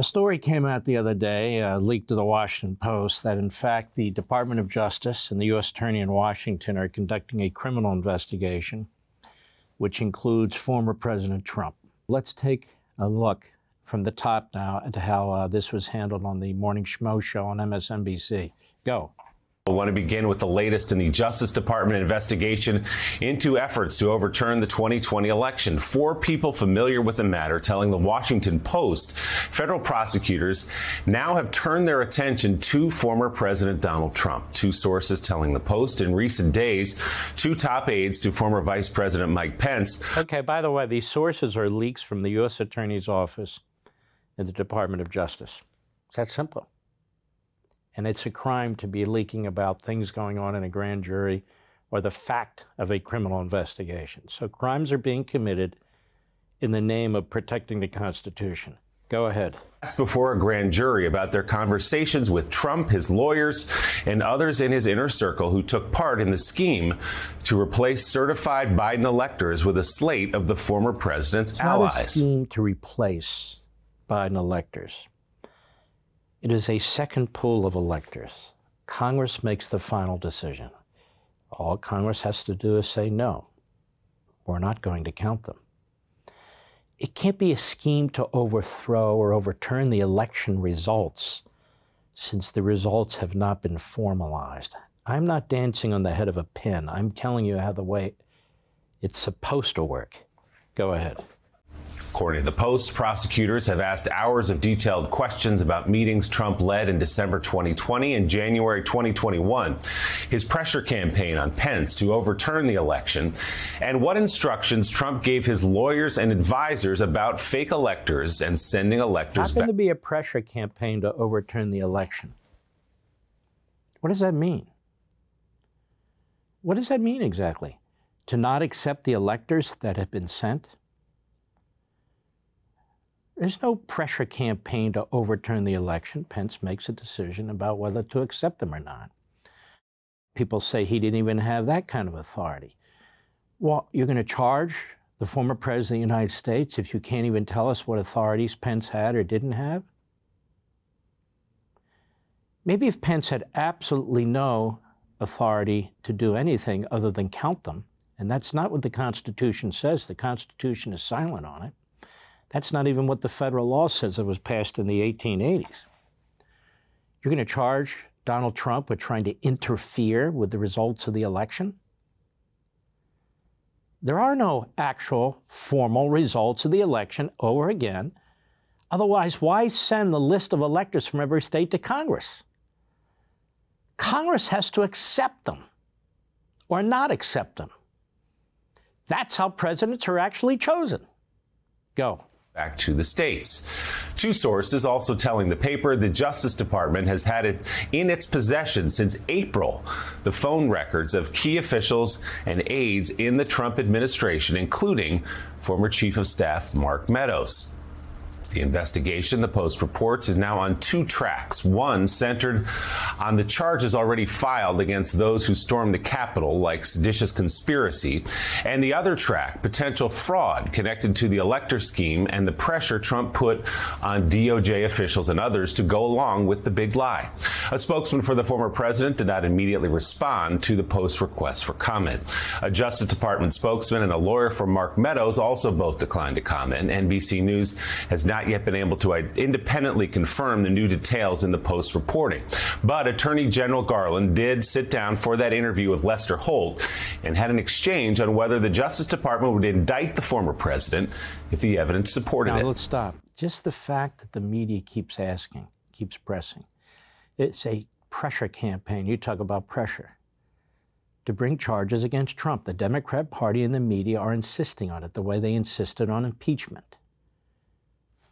A story came out the other day, leaked to the Washington Post, that in fact the Department of Justice and the U.S. Attorney in Washington are conducting a criminal investigation, which includes former President Trump. Let's take a look from the top now at how this was handled on the Morning Schmo show on MSNBC. Go. I want to begin with the latest in the Justice Department investigation into efforts to overturn the 2020 election. Four people familiar with the matter telling the Washington Post federal prosecutors now have turned their attention to former President Donald Trump. Two sources telling the Post in recent days, two top aides to former Vice President Mike Pence. Okay, by the way, these sources are leaks from the U.S. Attorney's Office and the Department of Justice. It's that simple. And it's a crime to be leaking about things going on in a grand jury or the fact of a criminal investigation. So crimes are being committed in the name of protecting the Constitution. Go ahead. Asked before a grand jury about their conversations with Trump, his lawyers, and others in his inner circle who took part in the scheme to replace certified Biden electors with a slate of the former president's allies. Not a scheme to replace Biden electors. It is a second pool of electors. Congress makes the final decision. All Congress has to do is say, no, we're not going to count them. It can't be a scheme to overthrow or overturn the election results, since the results have not been formalized. I'm not dancing on the head of a pin. I'm telling you how the way it's supposed to work. Go ahead. According to the Post, prosecutors have asked hours of detailed questions about meetings Trump led in December 2020 and January 2021, his pressure campaign on Pence to overturn the election, and what instructions Trump gave his lawyers and advisors about fake electors and sending electors back. How can there be a pressure campaign to overturn the election? What does that mean? What does that mean exactly? To not accept the electors that have been sent? There's no pressure campaign to overturn the election. Pence makes a decision about whether to accept them or not. People say he didn't even have that kind of authority. Well, you're going to charge the former president of the United States if you can't even tell us what authorities Pence had or didn't have? Maybe if Pence had absolutely no authority to do anything other than count them, and that's not what the Constitution says. The Constitution is silent on it. That's not even what the federal law says that was passed in the 1880s. You're going to charge Donald Trump with trying to interfere with the results of the election? There are no actual formal results of the election over again. Otherwise, why send the list of electors from every state to Congress? Congress has to accept them or not accept them. That's how presidents are actually chosen. Go. Back to the states. Two sources also telling the paper the Justice Department has had it in its possession since April, the phone records of key officials and aides in the Trump administration, including former Chief of Staff Mark Meadows. The investigation, the Post reports, is now on two tracks, one centered on the charges already filed against those who stormed the Capitol, like seditious conspiracy, and the other track, potential fraud connected to the elector scheme and the pressure Trump put on DOJ officials and others to go along with the big lie. A spokesman for the former president did not immediately respond to the Post's request for comment. A Justice Department spokesman and a lawyer for Mark Meadows also both declined to comment. NBC News has not yet been able to independently confirm the new details in the Post reporting. But Attorney General Garland did sit down for that interview with Lester Holt and had an exchange on whether the Justice Department would indict the former president if the evidence supported it. Now, let's stop. Just the fact that the media keeps asking, keeps pressing. It's a pressure campaign. You talk about pressure to bring charges against Trump. The Democrat Party and the media are insisting on it the way they insisted on impeachment.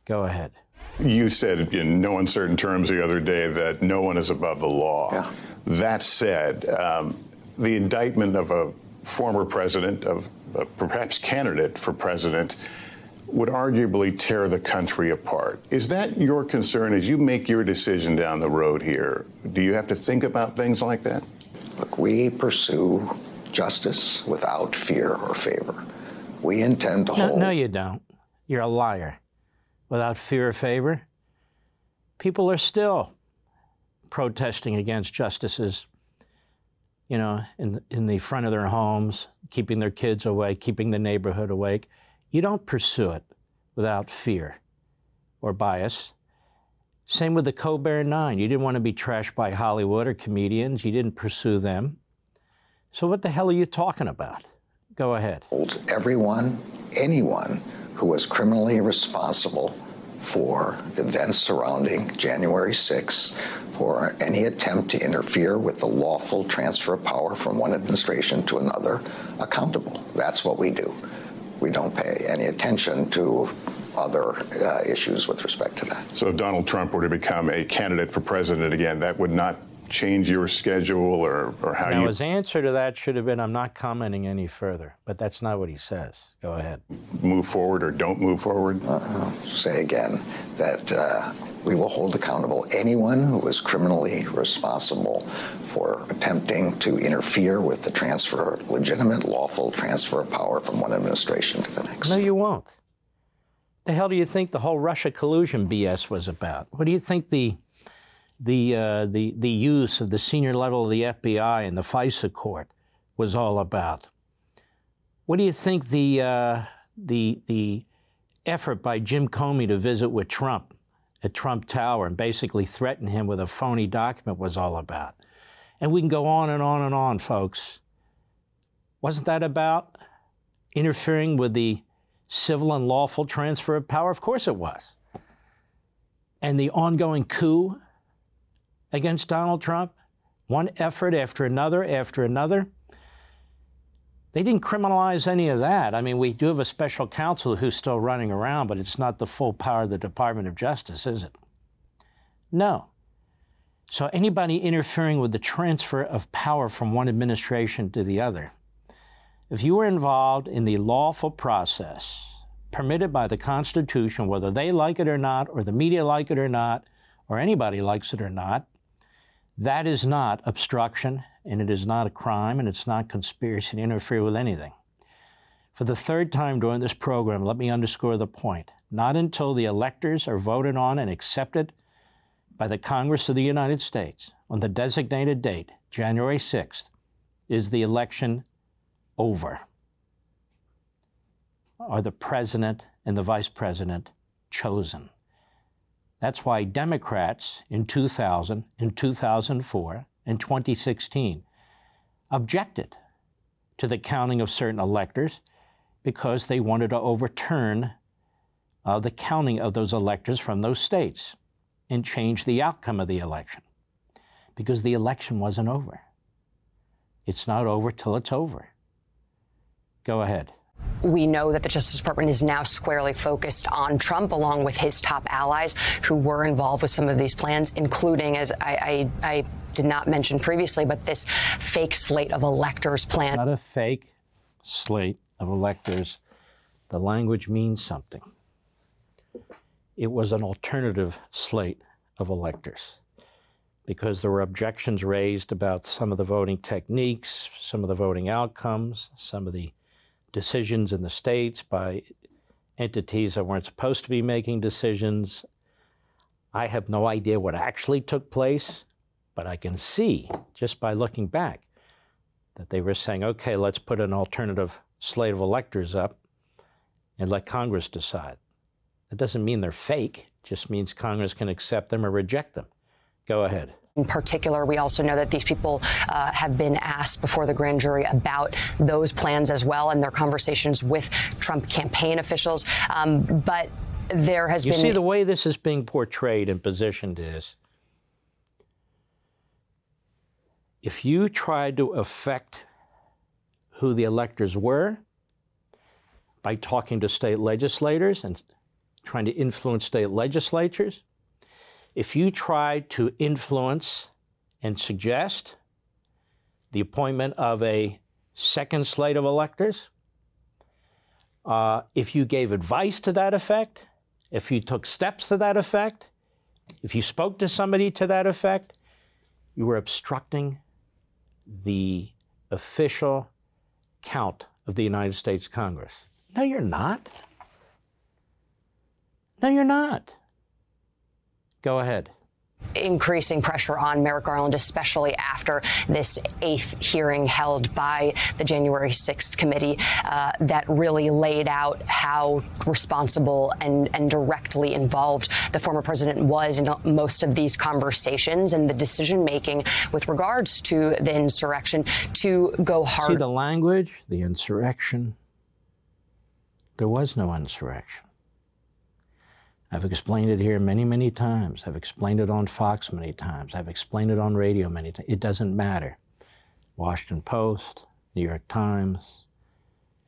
Go ahead. You said in no uncertain terms the other day that no one is above the law. Yeah. That said, the indictment of a former president, of a perhaps candidate for president, would arguably tear the country apart. Is that your concern as you make your decision down the road here? Do you have to think about things like that? Look, we pursue justice without fear or favor. We intend to hold— No, you don't. You're a liar. Without fear or favor? people are still protesting against justices, you know, in the front of their homes, keeping their kids awake, keeping the neighborhood awake. You don't pursue it without fear or bias. Same with the Colbert Nine. You didn't want to be trashed by Hollywood or comedians. You didn't pursue them. So what the hell are you talking about? Go ahead. Everyone, anyone who was criminally responsible for events surrounding January 6th, for any attempt to interfere with the lawful transfer of power from one administration to another, accountable. That's what we do. We don't pay any attention to other issues with respect to that. So if Donald Trump were to become a candidate for president again, that would not change your schedule or how now, you... Now, his answer to that should have been, I'm not commenting any further, but that's not what he says. Go ahead. Move forward or don't move forward? Say again that we will hold accountable anyone who is criminally responsible for attempting to interfere with the transfer, legitimate, lawful transfer of power from one administration to the next. No, you won't. The hell do you think the whole Russia collusion BS was about? What do you think the use of the senior level of the FBI and the FISA court was all about? What do you think the effort by Jim Comey to visit with Trump at Trump Tower and basically threaten him with a phony document was all about? And we can go on and on and on, folks. Wasn't that about interfering with the civil and lawful transfer of power? Of course it was. And the ongoing coup against Donald Trump, one effort after another after another. They didn't criminalize any of that. I mean, we do have a special counsel who's still running around, but it's not the full power of the Department of Justice, is it? No. So anybody interfering with the transfer of power from one administration to the other, if you were involved in the lawful process permitted by the Constitution, whether they like it or not, or the media like it or not, or anybody likes it or not, that is not obstruction, and it is not a crime, and it's not conspiracy to interfere with anything. For the third time during this program, let me underscore the point. Not until the electors are voted on and accepted by the Congress of the United States on the designated date, January 6th, is the election over. Are the president and the vice president chosen? That's why Democrats in 2000, in 2004, in 2016 objected to the counting of certain electors because they wanted to overturn the counting of those electors from those states and change the outcome of the election, because the election wasn't over. It's not over till it's over. Go ahead. We know that the Justice Department is now squarely focused on Trump, along with his top allies who were involved with some of these plans, including, as I did not mention previously, but this fake slate of electors plan. It's not a fake slate of electors. The language means something. It was an alternative slate of electors, because there were objections raised about some of the voting techniques, some of the voting outcomes, some of the decisions in the states by entities that weren't supposed to be making decisions. I have no idea what actually took place, but I can see just by looking back that they were saying, okay, let's put an alternative slate of electors up and let Congress decide. That doesn't mean they're fake. It just means Congress can accept them or reject them. Go ahead. In particular, we also know that these people have been asked before the grand jury about those plans as well, and their conversations with Trump campaign officials. But there has been... You see, the way this is being portrayed and positioned is, if you tried to affect who the electors were by talking to state legislators and trying to influence state legislatures, if you try to influence and suggest the appointment of a second slate of electors, if you gave advice to that effect, if you took steps to that effect, if you spoke to somebody to that effect, you were obstructing the official count of the United States Congress. No, you're not. No, you're not. Go ahead. Increasing pressure on Merrick Garland, especially after this 8th hearing held by the January 6th committee that really laid out how responsible and directly involved the former president was in most of these conversations and the decision making with regards to the insurrection to go hard. See the language, the insurrection. There was no insurrection. I've explained it here many, many times. I've explained it on Fox many times. I've explained it on radio many times. It doesn't matter. Washington Post, New York Times,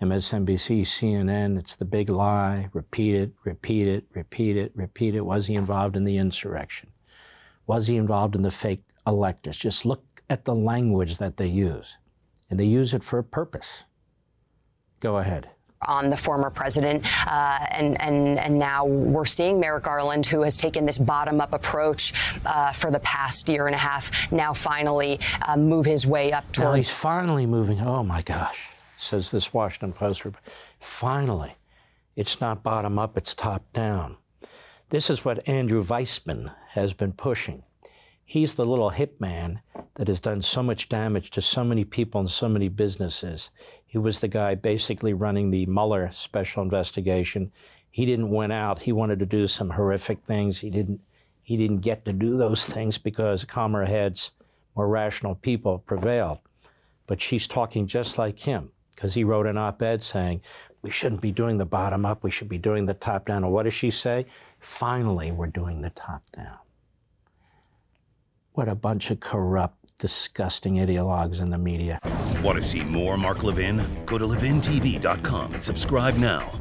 MSNBC, CNN, it's the big lie. Repeat it, repeat it, repeat it, repeat it. Was he involved in the insurrection? Was he involved in the fake electors? Just look at the language that they use. And they use it for a purpose. Go ahead. On the former president, and now we're seeing Merrick Garland, who has taken this bottom-up approach for the past year and a half, now finally move his way up to. Well, he's finally moving. Oh my gosh, says this Washington Post. Finally, it's not bottom-up; it's top-down. This is what Andrew Weissman has been pushing. He's the little hitman that has done so much damage to so many people and so many businesses. He was the guy basically running the Mueller special investigation. He didn't win out. He wanted to do some horrific things. He didn't get to do those things because calmer heads, more rational people prevailed. But she's talking just like him, because he wrote an op-ed saying, we shouldn't be doing the bottom up. We should be doing the top down. And what does she say? Finally, we're doing the top down. What a bunch of corrupt, disgusting ideologues in the media. Want to see more Mark Levin? Go to LevinTV.com and subscribe now.